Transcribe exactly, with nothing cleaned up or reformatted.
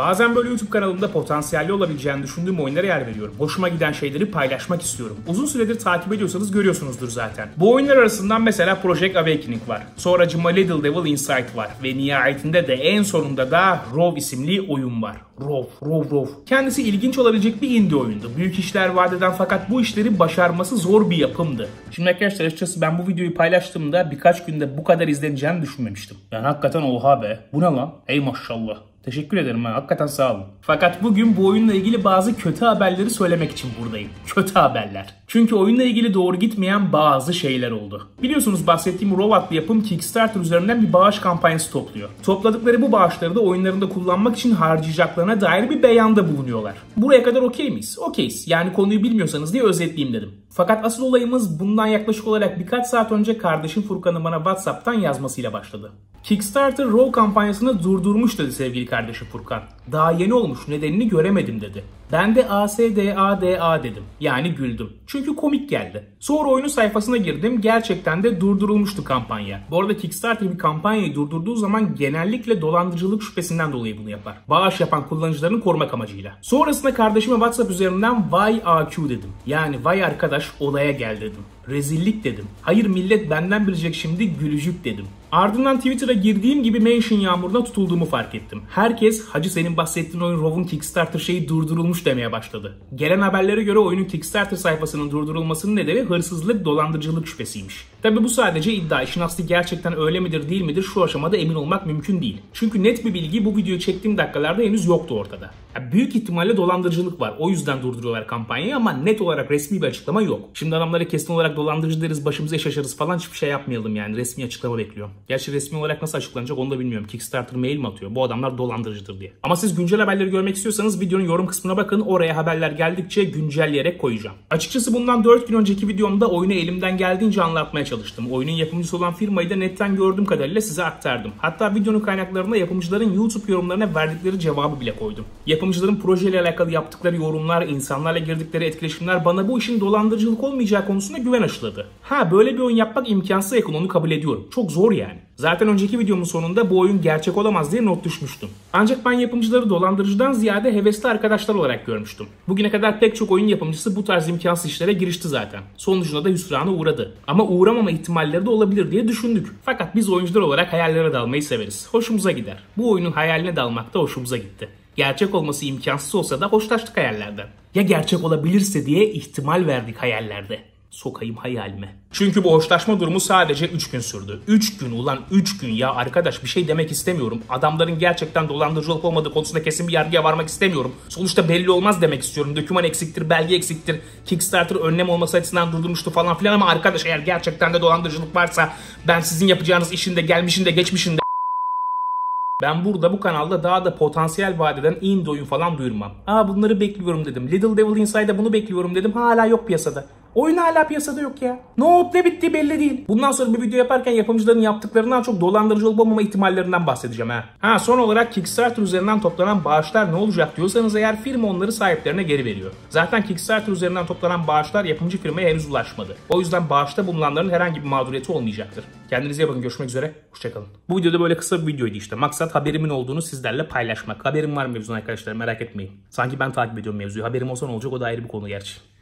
Bazen böyle YouTube kanalımda potansiyelli olabileceğini düşündüğüm oyunlara yer veriyorum. Hoşuma giden şeyleri paylaşmak istiyorum. Uzun süredir takip ediyorsanız görüyorsunuzdur zaten. Bu oyunlar arasından mesela Project Awakening var. Sonra Cima Little Devil Inside var. Ve nihayetinde de en sonunda da Raw isimli oyun var. Raw, Raw, Raw. Kendisi ilginç olabilecek bir indie oyundu. Büyük işler vaat eden fakat bu işleri başarması zor bir yapımdı. Şimdi arkadaşlar açıkçası ben bu videoyu paylaştığımda birkaç günde bu kadar izleneceğini düşünmemiştim. Yani hakikaten oha be. Bu ne lan? Ey maşallah. Teşekkür ederim ha. Hakikaten sağ olun. Fakat bugün bu oyunla ilgili bazı kötü haberleri söylemek için buradayım. Kötü haberler. Çünkü oyunla ilgili doğru gitmeyen bazı şeyler oldu. Biliyorsunuz bahsettiğim Raw adlı yapım Kickstarter üzerinden bir bağış kampanyası topluyor. Topladıkları bu bağışları da oyunlarında kullanmak için harcayacaklarına dair bir beyanda bulunuyorlar. Buraya kadar okey miyiz? Okeyiz. Yani konuyu bilmiyorsanız diye özetleyeyim dedim. Fakat asıl olayımız bundan yaklaşık olarak birkaç saat önce kardeşim Furkan'ın bana WhatsApp'tan yazmasıyla başladı. Kickstarter Raw kampanyasını durdurmuş dedi sevgili kardeşi Furkan. Daha yeni olmuş, nedenini göremedim dedi. Ben de ASDADA dedim. Yani güldüm. Çünkü komik geldi. Sonra oyunun sayfasına girdim. Gerçekten de durdurulmuştu kampanya. Bu arada Kickstarter bir kampanyayı durdurduğu zaman genellikle dolandırıcılık şüphesinden dolayı bunu yapar. Bağış yapan kullanıcılarını korumak amacıyla. Sonrasında kardeşime WhatsApp üzerinden vay A Q dedim. Yani vay arkadaş olaya gel dedim. Rezillik dedim. Hayır millet benden bilecek şimdi gülücük dedim. Ardından Twitter'a girdiğim gibi mention yağmuruna tutulduğumu fark ettim. Herkes hacı senin bahsettiğin oyun Raw'un Kickstarter şeyi durdurulmuş demeye başladı. Gelen haberlere göre oyunun Kickstarter sayfasının durdurulmasının nedeni hırsızlık, dolandırıcılık şüphesiymiş. Tabi bu sadece iddia. İşin aslı gerçekten öyle midir değil midir şu aşamada emin olmak mümkün değil. Çünkü net bir bilgi bu videoyu çektiğim dakikalarda henüz yoktu ortada. Ya büyük ihtimalle dolandırıcılık var. O yüzden durduruyorlar kampanyayı ama net olarak resmi bir açıklama yok. Şimdi adamlara kesin olarak dolandırıcı deriz, başımıza iş açarız falan hiçbir şey yapmayalım yani. Resmi açıklama bekliyorum. Gerçi resmi olarak nasıl açıklanacak onu da bilmiyorum. Kickstarter mail mi atıyor? Bu adamlar dolandırıcıdır diye. Ama siz güncel haberleri görmek istiyorsanız videonun yorum kısmına bakın. Oraya haberler geldikçe güncelleyerek koyacağım. Açıkçası bundan dört gün önceki videomda oyunu elimden geldiğince anlatmaya çalıştım. Oyunun yapımcısı olan firmayı da netten gördüğüm kadarıyla size aktardım. Hatta videonun kaynaklarına yapımcıların YouTube yorumlarına verdikleri cevabı bile koydum. Yapımcıların projeyle alakalı yaptıkları yorumlar, insanlarla girdikleri etkileşimler bana bu işin dolandırıcılık olmayacağı konusunda güven aşıladı. Ha böyle bir oyun yapmak imkansız yakın, onu kabul ediyorum. Çok zor yani. Zaten önceki videomun sonunda bu oyun gerçek olamaz diye not düşmüştüm. Ancak ben yapımcıları dolandırıcıdan ziyade hevesli arkadaşlar olarak görmüştüm. Bugüne kadar pek çok oyun yapımcısı bu tarz imkansız işlere girişti zaten. Sonucunda da hüsrana uğradı. Ama uğramama ihtimalleri de olabilir diye düşündük. Fakat biz oyuncular olarak hayallere dalmayı severiz. Hoşumuza gider. Bu oyunun hayaline dalmak da hoşumuza gitti. Gerçek olması imkansız olsa da hoşlaştık hayallerden. Ya gerçek olabilirse diye ihtimal verdik hayallerde. Sokayım hayalime. Çünkü bu hoşlaşma durumu sadece üç gün sürdü. üç gün ulan üç gün ya arkadaş, bir şey demek istemiyorum. Adamların gerçekten dolandırıcılık olmadığı konusunda kesin bir yargıya varmak istemiyorum. Sonuçta belli olmaz demek istiyorum. Doküman eksiktir, belge eksiktir. Kickstarter önlem olması açısından durdurmuştu falan filan ama arkadaş eğer gerçekten de dolandırıcılık varsa ben sizin yapacağınız işin de gelmişin de geçmişin de... Ben burada bu kanalda daha da potansiyel vaat eden indie oyun falan duyurmam. Aa bunları bekliyorum dedim. Little Devil Inside'da bunu bekliyorum dedim. Hala yok piyasada. Oyun hala piyasada yok ya. Ne oldu ne bitti belli değil. Bundan sonra bir video yaparken yapımcıların yaptıklarından çok dolandırıcı olup olmama ihtimallerinden bahsedeceğim ha. Ha son olarak Kickstarter üzerinden toplanan bağışlar ne olacak diyorsanız eğer firma onları sahiplerine geri veriyor. Zaten Kickstarter üzerinden toplanan bağışlar yapımcı firmaya henüz ulaşmadı. O yüzden bağışta bulunanların herhangi bir mağduriyeti olmayacaktır. Kendinize iyi bakın, görüşmek üzere. Hoşçakalın. Bu videoda böyle kısa bir videoydu işte. Maksat haberimin olduğunu sizlerle paylaşmak. Haberim var mevzuna arkadaşlar, merak etmeyin. Sanki ben takip ediyorum mevzuyu. Haberim olsa ne olacak, o da ayrı bir konu gerçi.